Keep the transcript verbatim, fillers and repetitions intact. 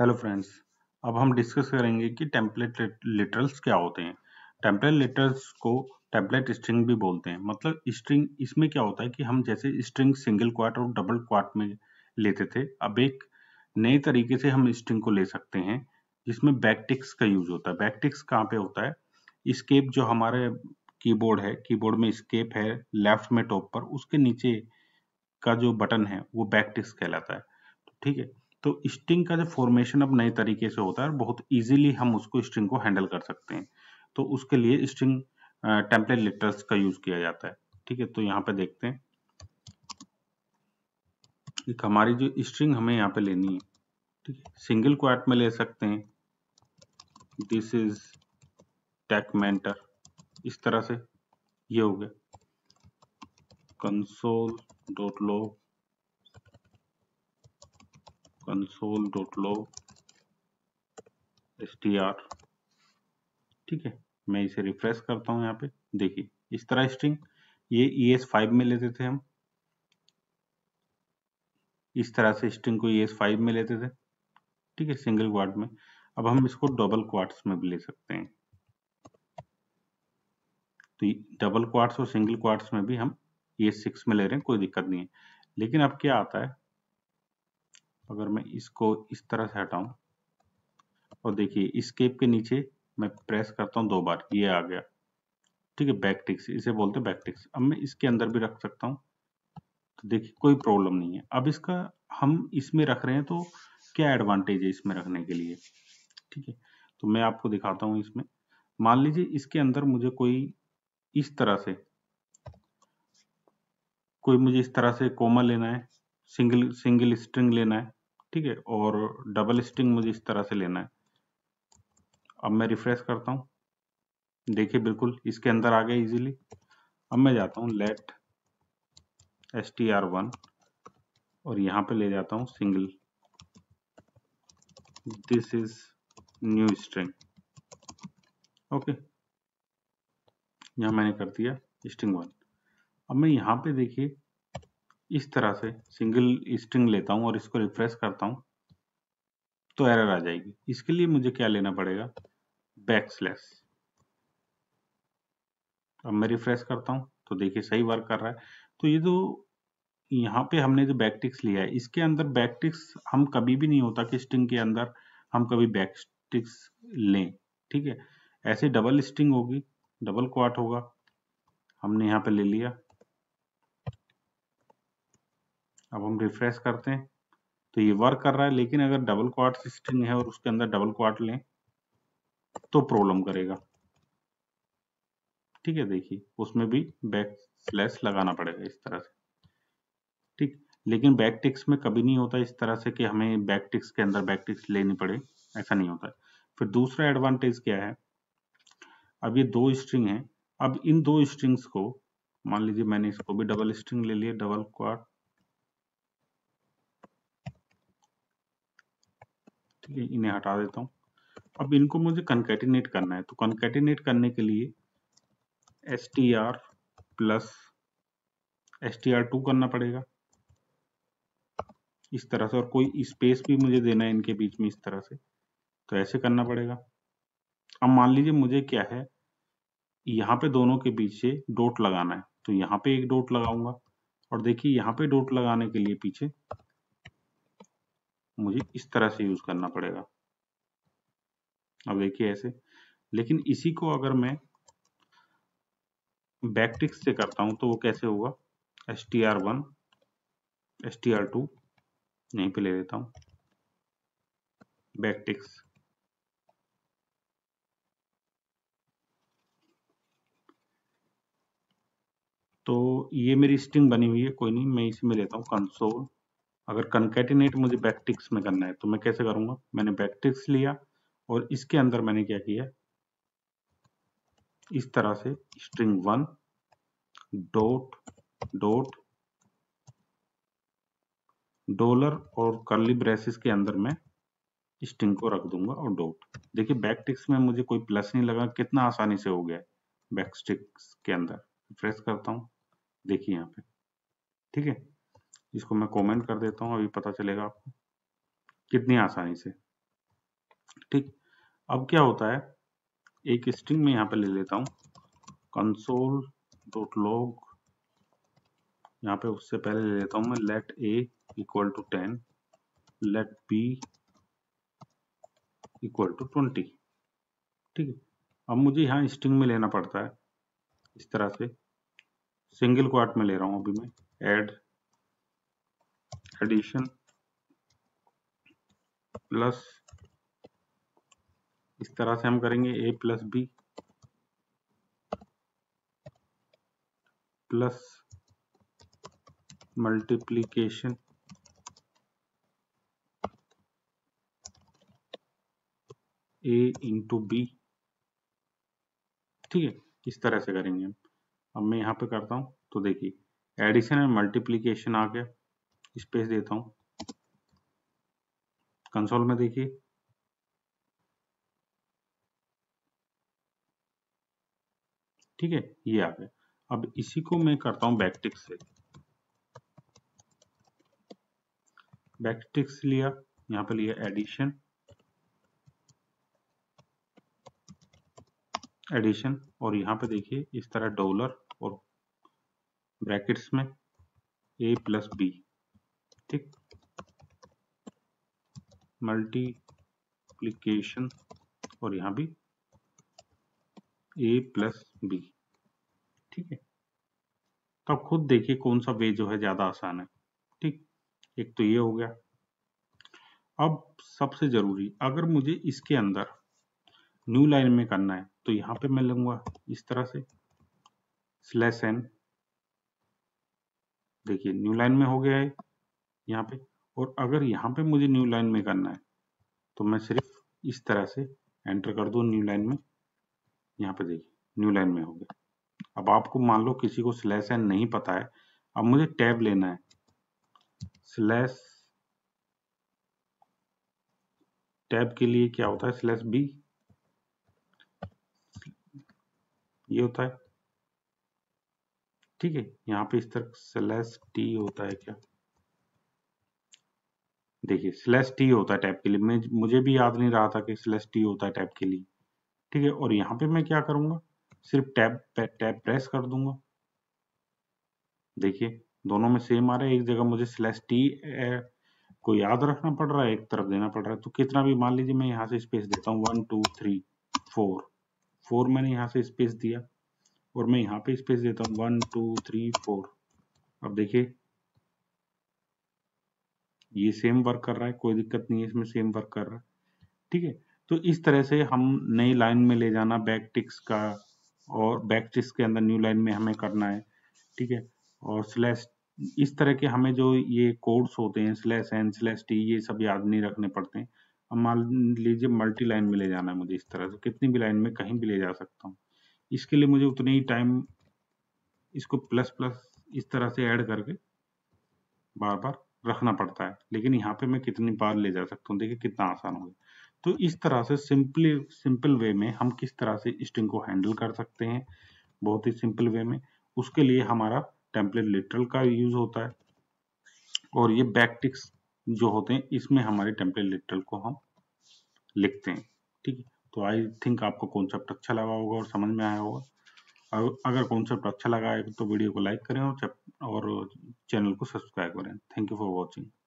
Hello friends, अब हम discuss करेंगे कि टेम्पलेट लेटरल्स क्या होते हैं। टेम्पलेट लेटरल्स को टेम्पलेट स्ट्रिंग भी बोलते हैं। मतलब स्ट्रिंग, इसमें क्या होता है कि हम जैसे स्ट्रिंग सिंगल क्वाट और डबल क्वाट में लेते थे, अब एक नए तरीके से हम स्ट्रिंग को ले सकते हैं जिसमें बैकटिक्स का यूज होता है। बैकटिक्स कहाँ पे होता है? एस्केप जो हमारे कीबोर्ड है, कीबोर्ड में एस्केप है लेफ्ट में टॉप पर, उसके नीचे का जो बटन है वो बैकटिक्स कहलाता है। ठीक है, तो स्ट्रिंग का जो फॉर्मेशन अब नए तरीके से होता है, बहुत इजीली हम उसको स्ट्रिंग को हैंडल कर सकते हैं। तो उसके लिए स्ट्रिंग टेम्पलेट लेटर्स का यूज किया जाता है। ठीक है, तो यहाँ पे देखते हैं एक हमारी जो स्ट्रिंग हमें यहाँ पे लेनी है। ठीक है, सिंगल क्वोट में ले सकते हैं दिस इज टेकमेंटर, इस तरह से ये हो गया console dot log console dot log str। ठीक है, मैं इसे रिफ्रेश करता हूँ। यहाँ पे देखिए इस तरह स्ट्रिंग, ये E S फ़ाइव में लेते थे हम, इस तरह से स्ट्रिंग को E S फ़ाइव में लेते थे। ठीक है, सिंगल क्वाट में। अब हम इसको डबल क्वाट्स में भी ले सकते हैं, तो डबल क्वाट्स और सिंगल क्वाट्स में भी हम E S सिक्स में ले रहे हैं, कोई दिक्कत नहीं है। लेकिन अब क्या आता है, अगर मैं इसको इस तरह से हटाऊं और देखिए एस्केप के नीचे मैं प्रेस करता हूं दो बार, ये आ गया। ठीक है, बैकटिक्स, इसे बोलते हैं बैकटिक्स। अब मैं इसके अंदर भी रख सकता हूं, तो देखिए कोई प्रॉब्लम नहीं है। अब इसका हम इसमें रख रहे हैं तो क्या एडवांटेज है इसमें रखने के लिए? ठीक है, तो मैं आपको दिखाता हूँ। इसमें मान लीजिए इसके अंदर मुझे कोई इस तरह से कोई मुझे इस तरह से कोमा लेना है, सिंगल सिंगल स्ट्रिंग लेना है। ठीक है, और डबल स्ट्रिंग मुझे इस तरह से लेना है। अब मैं रिफ्रेश करता हूँ, देखिए बिल्कुल इसके अंदर आ गया इजीली। अब मैं जाता हूँ लेट str1 और यहाँ पे ले जाता हूँ single this is new string. Okay, यहाँ मैंने कर दिया स्ट्रिंग वन। अब मैं यहाँ पे देखिए इस तरह से सिंगल स्ट्रिंग लेता हूं और इसको रिफ्रेश करता हूं तो एरर आ जाएगी। इसके लिए मुझे क्या लेना पड़ेगा? Back slash. अब मैं रिफ्रेश करता हूं तो देखिए सही वर्क कर रहा है। तो ये जो यहाँ पे हमने जो बैकटिक्स लिया है, इसके अंदर बैकटिक्स हम कभी भी नहीं होता कि स्ट्रिंग के अंदर हम कभी बैकटिक्स लें। ठीक है, ऐसे डबल स्ट्रिंग होगी, डबल क्वाट होगा, हमने यहाँ पे ले लिया। अब हम रिफ्रेश करते हैं तो ये वर्क कर रहा है। लेकिन अगर डबल क्वाट स्ट्रिंग है और उसके अंदर डबल क्वाट लें तो प्रॉब्लम करेगा। ठीक है, देखिए उसमें भी बैक स्लैश लगाना पड़ेगा इस तरह से। ठीक, लेकिन बैक टिक्स में कभी नहीं होता इस तरह से कि हमें बैक टिक्स के अंदर बैक टिक्स लेनी पड़े, ऐसा नहीं होता है। फिर दूसरा एडवांटेज क्या है, अब ये दो स्ट्रिंग है, अब इन दो स्ट्रिंग्स को मान लीजिए मैंने इसको भी डबल स्ट्रिंग ले लिया, डबल क्वाट। ठीक है, इन्हें हटा देता हूँ। अब इनको मुझे कॉन्कैटिनेट करना है, तो कॉन्कैटिनेट करने के लिए S T R plus S T R two करना पड़ेगा इस तरह से, और कोई स्पेस भी मुझे देना है इनके बीच में इस तरह से, तो ऐसे करना पड़ेगा। अब मान लीजिए मुझे क्या है, यहाँ पे दोनों के पीछे डॉट लगाना है, तो यहाँ पे एक डॉट लगाऊंगा और देखिए यहाँ पे डॉट लगाने के लिए पीछे मुझे इस तरह से यूज करना पड़ेगा। अब देखिए ऐसे। लेकिन इसी को अगर मैं बैकटिक्स से करता हूं तो वो कैसे होगा? S T R one S T R two यहीं पे ले लेता हूं, बैकटिक्स। तो ये मेरी स्ट्रिंग बनी हुई है, कोई नहीं, मैं इसमें लेता हूँ कंसोल। अगर कॉन्कैटिनेट मुझे बैकटिक्स में करना है तो मैं कैसे करूँगा? मैंने बैकटिक्स लिया और इसके अंदर मैंने क्या किया, इस तरह से string one dot dot dollar और कर्ली ब्रेसेस के अंदर मैं स्ट्रिंग को रख दूंगा और डॉट। देखिए बैकटिक्स में मुझे कोई प्लस नहीं लगा, कितना आसानी से हो गया है बैकटिक्स के अंदर। रिफ्रेश करता हूँ, देखिए यहाँ पे। ठीक है, इसको मैं कमेंट कर देता हूँ, अभी पता चलेगा आपको कितनी आसानी से। ठीक। अब क्या होता है, एक स्ट्रिंग में यहाँ पे ले लेता हूँ कंसोल डॉट लॉग, यहाँ पे उससे पहले ले लेता हूँ मैं let A equal to ten, let B equal to twenty, ठीक है। अब मुझे यहाँ स्ट्रिंग में लेना पड़ता है इस तरह से, सिंगल क्वोट में ले रहा हूँ अभी मैं, ऐड एडिशन प्लस, इस तरह से हम करेंगे ए प्लस बी प्लस मल्टीप्लीकेशन ए इंटू बी, ठीक है, इस तरह से करेंगे हम। अब मैं यहाँ पे करता हूँ तो देखिए एडिशन एंड मल्टीप्लीकेशन आ गया, स्पेस देता हूँ कंसोल में, देखिए ठीक है ये आ गया। अब इसी को मैं करता हूँ बैकटिक से, बैकटिक्स लिया, यहाँ पे लिया एडिशन एडिशन और यहाँ पे देखिए इस तरह डॉलर और ब्रैकेट्स में ए प्लस बी, ठीक, मल्टीप्लिकेशन और यहाँ भी ए प्लस बी, ठीक है। तो आप खुद देखिए कौन सा वे जो है ज्यादा आसान है, ठीक। एक तो ये हो गया। अब सबसे जरूरी, अगर मुझे इसके अंदर न्यू लाइन में करना है तो यहाँ पे मैं लूंगा इस तरह से स्लैश एन, देखिए न्यू लाइन में हो गया है यहाँ पे। और अगर यहाँ पे मुझे न्यू लाइन में करना है तो मैं सिर्फ इस तरह से एंटर कर दूं न्यू लाइन में, यहाँ पे देखिए न्यू लाइन में हो गया। अब आपको मान लो किसी को स्लैश एन नहीं पता है, अब मुझे टैब लेना है स्लैश, टैब के लिए क्या होता है स्लैश बी, ये होता है, ठीक है। यहाँ पे इस तरह स्लैश टी होता है, क्या देखिए स्लैश टी होता है टैब के लिए, मैं मुझे भी याद नहीं रहा था कि स्लैश टी होता है टैब के लिए, ठीक है। और यहाँ पे मैं क्या करूंगा, सिर्फ टैब टैब प्रेस कर दूंगा, देखिए दोनों में सेम आ रहा है। एक जगह मुझे स्लैश टी को याद रखना पड़ रहा है, एक तरफ देना पड़ रहा है, तो कितना भी मान लीजिए मैं यहाँ से स्पेस देता हूँ one two three four, four मैंने यहाँ से स्पेस दिया और मैं यहाँ पे स्पेस देता हूँ वन टू थ्री फोर। अब देखिए ये सेम वर्क कर रहा है, कोई दिक्कत नहीं है, इसमें सेम वर्क कर रहा है, ठीक है। तो इस तरह से हम नई लाइन में ले जाना बैकटिक्स का, और बैकटिक्स के अंदर न्यू लाइन में हमें करना है, ठीक है। और स्लैश, इस तरह के हमें जो ये कोड्स होते हैं स्लैश एन स्लैश टी, ये सब याद नहीं रखने पड़ते हैं। अब मान लीजिए मल्टी लाइन में ले जाना है मुझे, इस तरह से कितनी भी लाइन में कहीं भी ले जा सकता हूँ। इसके लिए मुझे उतने ही टाइम इसको प्लस प्लस इस तरह से ऐड करके बार बार रखना पड़ता है, लेकिन यहाँ पे मैं कितनी बार ले जा सकता हूँ, देखिए कितना आसान हो गया। तो इस तरह से सिंपली सिंपल वे में हम किस तरह से स्ट्रिंग को हैंडल कर सकते हैं, बहुत ही सिंपल वे में। उसके लिए हमारा टेम्पलेट लिटरल का यूज होता है, और ये बैकटिक्स जो होते हैं इसमें हमारे टेम्पलेट लिटरल को हम लिखते हैं, ठीक है। तो आई थिंक आपको कॉन्सेप्ट अच्छा लगा होगा और समझ में आया होगा। और अगर कॉन्सेप्ट अच्छा लगा है तो वीडियो को लाइक करें और चैनल को सब्सक्राइब करें। Thank you for watching.